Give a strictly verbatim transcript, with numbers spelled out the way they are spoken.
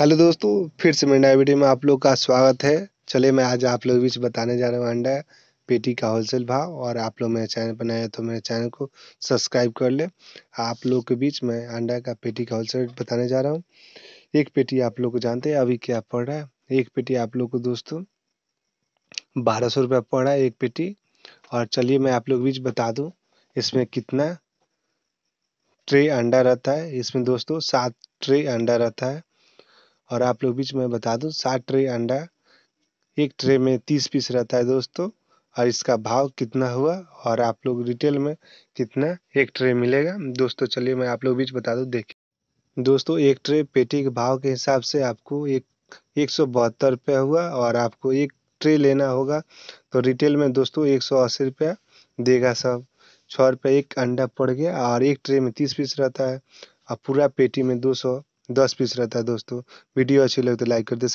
Hello दोस्तों, फिर से मेरे नए वीडियो में आप लोग का स्वागत है। चलिए मैं आज आप लोग के बीच बताने जा रहा हूँ अंडा पेटी का होलसेल भाव। और आप लोग मेरे चैनल पर नए हैं तो मेरे चैनल को सब्सक्राइब कर ले। आप लोग के बीच मैं अंडा का पेटी का होलसेल बताने जा रहा हूँ। एक पेटी आप लोग को जानते हैं अभी क्या पड़ रहा है। एक पेटी आप लोग को दोस्तों बारह सौ रुपया पड़ रहा है एक पेटी। और चलिए मैं आप लोग के बीच बता दूँ इसमें कितना ट्रे अंडा रहता है। इसमें दोस्तों सात ट्रे अंडा रहता है। और आप लोग बीच में बता दूं सात ट्रे अंडा एक ट्रे में तीस पीस रहता है दोस्तों। और इसका भाव कितना हुआ और आप लोग रिटेल में कितना एक ट्रे मिलेगा दोस्तों। चलिए मैं आप लोग बीच बता दूं। देखिए दोस्तों, एक ट्रे पेटी के भाव के हिसाब से आपको एक एक सौ बहत्तर रुपया हुआ। और आपको एक ट्रे लेना होगा तो रिटेल में दोस्तों एक सौ अस्सी रुपया देगा। सब छः रुपये एक अंडा पड़ गया। और एक ट्रे में तीस पीस रहता है और पूरा पेटी में दो सौ दस पीस रहता है दोस्तों। वीडियो अच्छी लगे तो लाइक कर दे।